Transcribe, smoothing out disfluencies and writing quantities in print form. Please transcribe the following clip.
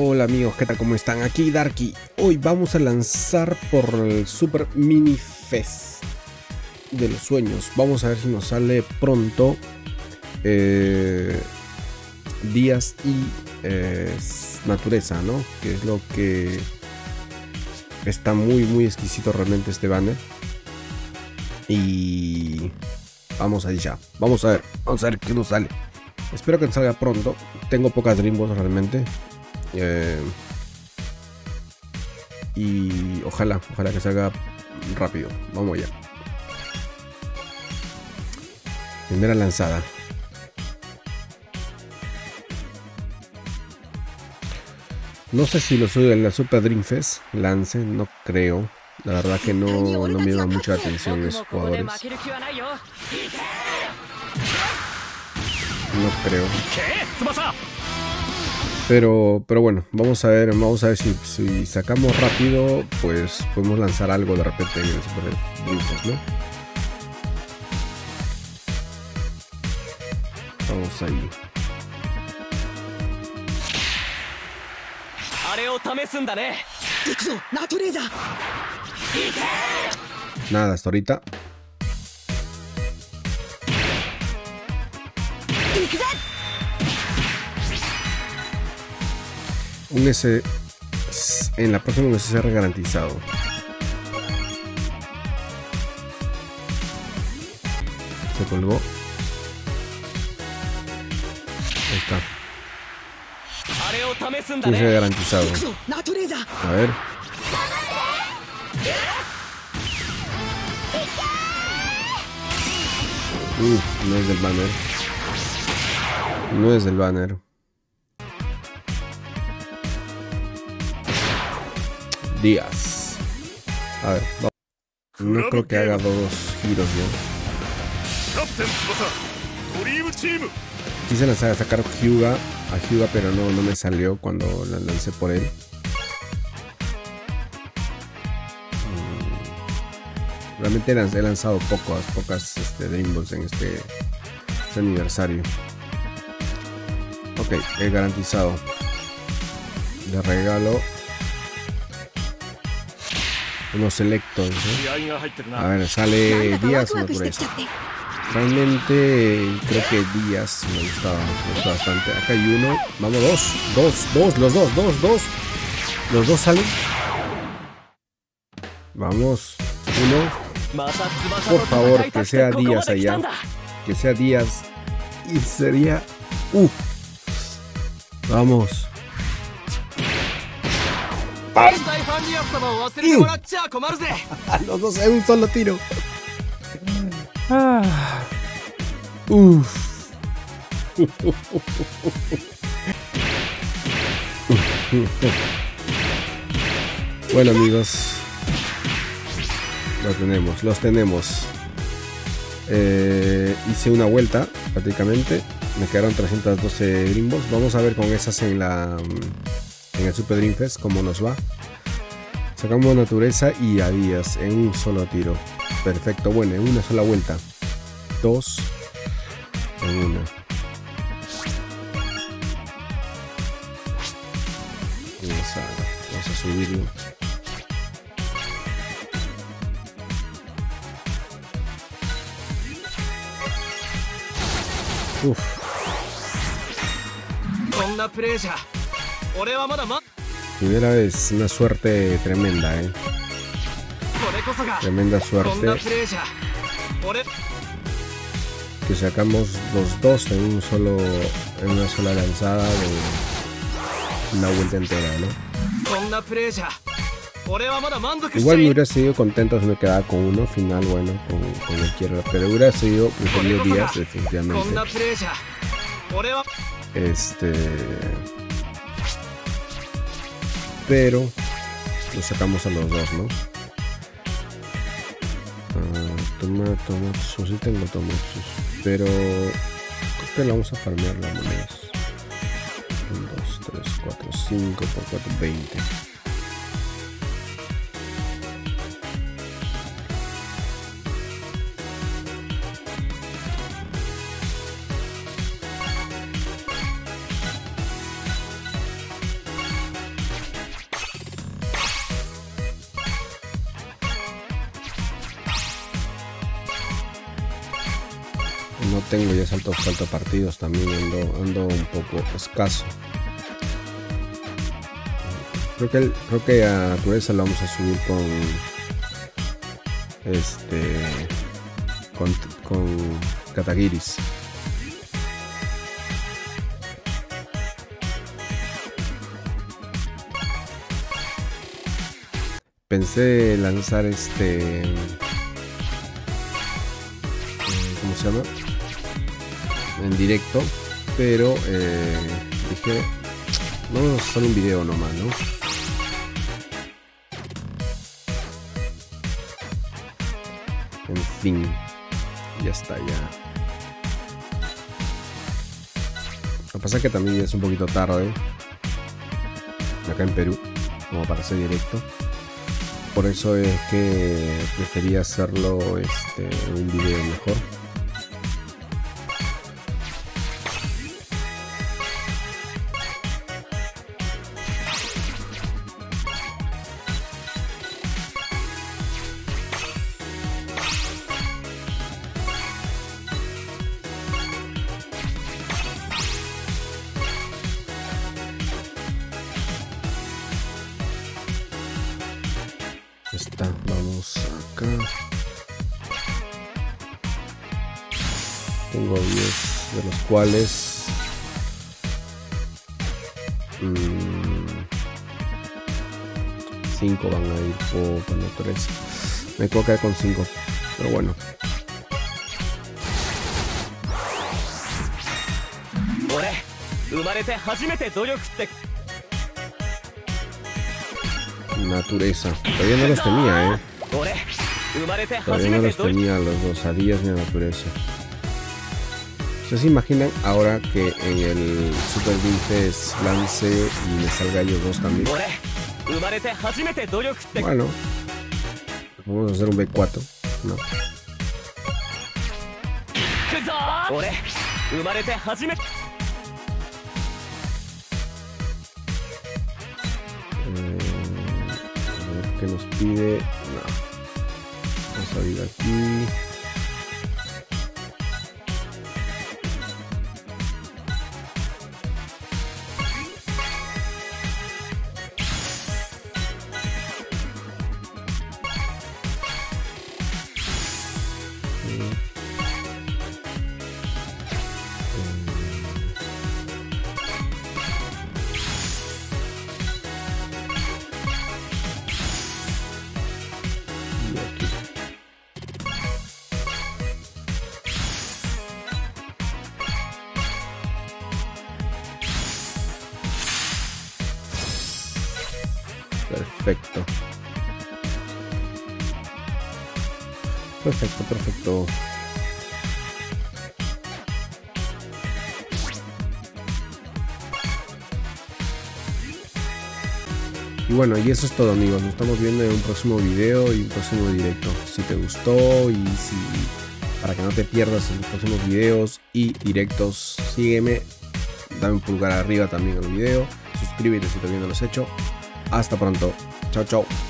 Hola amigos, ¿qué tal? ¿Cómo están? Aquí Darky. Hoy vamos a lanzar por el Super Mini Fest de los sueños. Vamos a ver si nos sale pronto Díaz y Natureza, ¿no? Que es lo que está muy exquisito realmente este banner. Y vamos allá. Vamos a ver qué nos sale. Espero que nos salga pronto. Tengo pocas Dream Balls realmente. Y ojalá que salga rápido. Vamos allá. Primera lanzada. No sé si lo sube en la Super Dream Fest. Lance, no creo. La verdad que no me llama mucho la atención esos jugadores. No creo. Pero bueno, vamos a ver si sacamos rápido, pues podemos lanzar algo de repente en el Super Dream Fest, ¿no? Vamos ahí. Nada hasta ahorita. Un S en la próxima, un SR garantizado. Se colgó. Ahí está. 15 garantizado. A ver. No es del banner. Díaz. A ver, vamos. No creo que haga dos giros, ¿no? Quise lanzar a sacar a Hyuga, pero no me salió cuando la lancé por él. Realmente he lanzado pocas Dream Balls en este aniversario. Ok, el garantizado. De regalo. Unos selectos, ¿eh? A ver, sale Díaz o Natureza. Realmente creo que Díaz me gusta bastante. Acá hay uno. Vamos, dos. Los dos salen. Vamos, uno. Por favor, que sea Díaz allá. Que sea Díaz. Y sería... Vamos. Los dos en un solo tiro. Bueno amigos, los tenemos. Hice una vuelta prácticamente. Me quedaron 312 Dream Balls. Vamos a ver con esas en el Super Dream Fest cómo nos va. Sacamos Natureza y a Díaz en un solo tiro. Perfecto, bueno, en una sola vuelta. Dos en una. Vamos a subirlo. Primera vez, una suerte tremenda, ¿eh? Tremenda suerte. Que sacamos los dos en un solo, en una sola lanzada de una vuelta entera, ¿no? Igual me hubiera sido contento si me quedaba con uno, final bueno, con cualquiera, pero hubiera sido preferido Díaz, definitivamente. Pero lo sacamos a los dos, ¿no? Tomatsos, sí tengo tomatsos, pero creo que le vamos a farmear las monedas. 1, 2, 3, 4, 5 por 4, 20. tengo, ya salto partidos también, ando un poco escaso. Creo que a Natureza la vamos a subir con con Cataguiris. Pensé lanzar ¿cómo se llama? En directo, pero dije, vamos a hacer un video nomás, ¿no? En fin, ya está, ya. Lo que pasa es que también es un poquito tarde, acá en Perú, como para hacer directo. Por eso es que prefería hacerlo un video mejor. Está, vamos acá. Tengo 10, de los cuales cinco van a ir por 3. Me puedo caer con 5, pero bueno. Natureza. Todavía no los tenía, Todavía no los tenía los dos, a Díaz ni a Natureza. ¿Ustedes se imaginan ahora que en el Super Dream Fest lance y me salga ellos dos también? Bueno, vamos a hacer un B4, ¿no? Que nos pide, no. Vamos a ir aquí. Perfecto. Perfecto. Y bueno, y eso es todo, amigos. Nos estamos viendo en un próximo video y un próximo directo. Si te gustó y si... para que no te pierdas en los próximos videos y directos, sígueme. Dame un pulgar arriba también al video. Suscríbete si todavía no lo has hecho. Hasta pronto. Chao, chao.